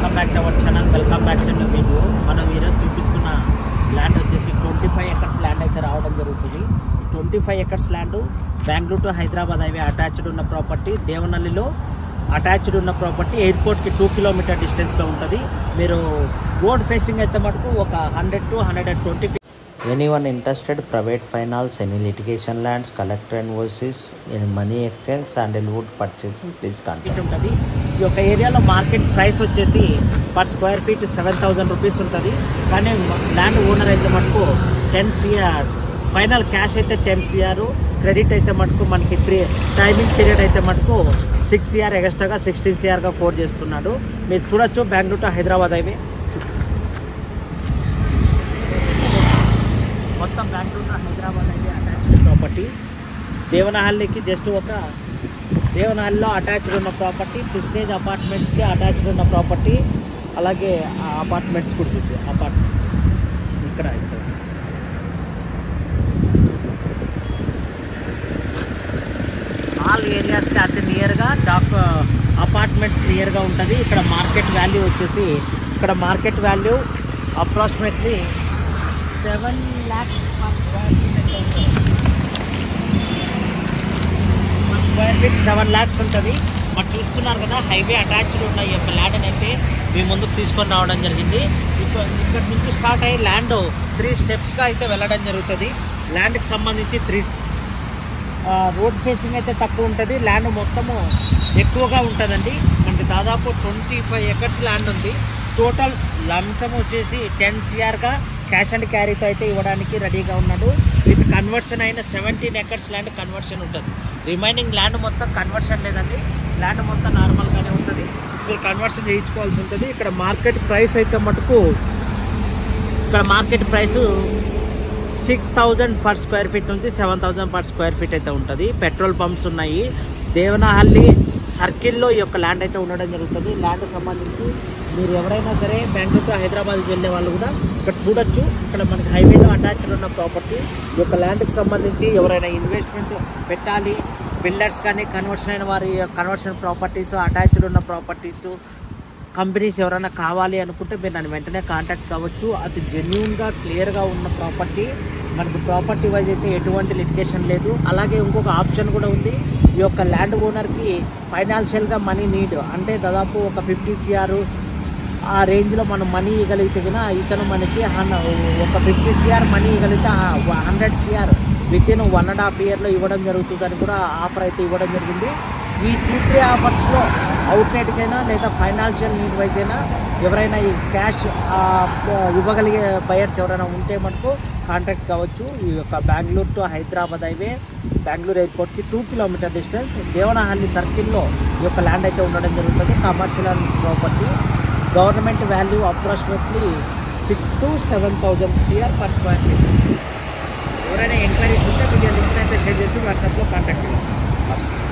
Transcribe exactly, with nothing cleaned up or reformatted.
Welcome back to our channel. Welcome back to the video. Mana veera Tripistuna land vachesi twenty-five acres land aithe raavadam jarugutundi. twenty-five acres land Bangalore to Hyderabad highway attached unna property. Devanahalli lo attached unna property. Airport ki two kilometers distance lo untadi. Meeru road facing aithe matku oka one hundred to one hundred twenty. Anyone interested private finance, any litigation lands, collector invoices, any money exchange, sandalwood purchase, please contact. Your area lo market price vachesi per square feet seven thousand rupees untadi kaani land owner aithe matku ten crore final cash aithe ten crore credit aithe matku manaki timing period aithe matku six crore extra ga sixteen crore ga quote chestunnadu meer chudachu Bangalore to Hyderabad highway motta Bangalore to Hyderabad highway attached property Devanahalli ki just oka Devanahalli attached ఉన్న property prestige apartments కి attached ఉన్న property అలాగే apartments కూడా ఉంది apartments ఇక్కడ ఇక్కడ all areas కి అతి నియర్ గా అపార్ట్మెంట్స్ క్లియర్ గా ఉంటది ఇక్కడ మార్కెట్ వాల్యూ వచ్చేసి ఇక్కడ market value approximately seven lakhs seven lakhs untadi manu chustunaru kada highway attached unna ee land anaithe mee munduku teeskoni raavadam jarigindi ikkada ikkada nunchi start ayi land three steps ga aithe velladam jarugutadi land ki sambandhinchi three road facing aithe takku untadi land mottam ekkuvaga untadandi manaku dadapu twenty-five acres land undi total lamcham vachesi ten crore ga cash and carry tho aithe ivvadaniki ready ga unnadu with conversion aina seventeen acres land conversion untadi remaining land మొత్తం conversion లేదండి land మొత్తం నార్మల్గానే ఉంటుంది మీరు conversion చేయించుకోవాల్సి ఉంటుంది ఇక్కడ market price అయితే మటుకు ఇక్కడ market price six thousand per square feet నుంచి seven thousand per square feet అయితే ఉంటుంది పెట్రోల్ పంప్స్ ఉన్నాయి దేవనహల్లి సర్కిల్లో ఈ యొక్క ల్యాండ్ అయితే ఉండడం జరుగుతుంది ల్యాండ్ సంబంధించి మీరు ఎవరైనా సరే బెంగళూరు టు హైదరాబాద్ వెళ్ళే వాళ్ళు కూడా ఇక్కడ చూడొచ్చు ఇక్కడ మనకి హైవేలో అటాచ్డ్ ఉన్న ప్రాపర్టీ ఈ యొక్క ల్యాండ్కి సంబంధించి ఎవరైనా ఇన్వెస్ట్మెంట్ పెట్టాలి బిల్డర్స్ కానీ కన్వర్షన్ అయిన వారి కన్వర్షన్ ప్రాపర్టీస్ అటాచ్డ్ ఉన్న ప్రాపర్టీస్ కంపెనీస్ ఎవరైనా కావాలి అనుకుంటే మీరు నన్ను వెంటనే కాంటాక్ట్ కావచ్చు అది జెన్యున్గా క్లియర్గా ఉన్న ప్రాపర్టీ మనకు ప్రాపర్టీ వైజ్ అయితే ఎటువంటి లిటిగేషన్ లేదు అలాగే ఇంకొక ఆప్షన్ కూడా ఉంది ఈ యొక్క ల్యాండ్ ఓనర్కి ఫైనాన్షియల్గా మనీ నీడ్ అంటే దాదాపు ఒక ఫిఫ్టీ crore ఆ రేంజ్లో మనం మనీ ఇవ్వగలిగితే కన్నా ఇతను మనకి ఒక ఫిఫ్టీ crore మనీ ఇవ్వగలిగితే hundred crore within one and half ఇయర్లో ఇవ్వడం జరుగుతుందని కూడా ఆఫర్ అయితే ఇవ్వడం జరిగింది ఈ టూ త్రీ ఆఫర్స్లో అవుట్లెట్కైనా లేదా ఫైనాన్షియల్ నీడ్ వైజ్ అయినా ఎవరైనా ఈ క్యాష్ ఇవ్వగలిగే బయర్స్ ఎవరైనా ఉంటే మనకు కాంటాక్ట్ కావచ్చు ఈ యొక్క బెంగళూరు టు హైదరాబాద్ హైవే బెంగళూరు ఎయిర్పోర్ట్కి టూ కిలోమీటర్ డిస్టెన్స్ దేవనహల్లి సర్కిల్లో ఈ యొక్క ల్యాండ్ అయితే ఉండడం జరుగుతుంది commercial property government value approximately six to seven thousand clear per square feet ఎవరైనా ఎంక్వైరీస్ ఉంటే వీడియో లింక్ అయితే షేర్ చేసి వాట్సాప్లో కాంటాక్ట్ చేయండి.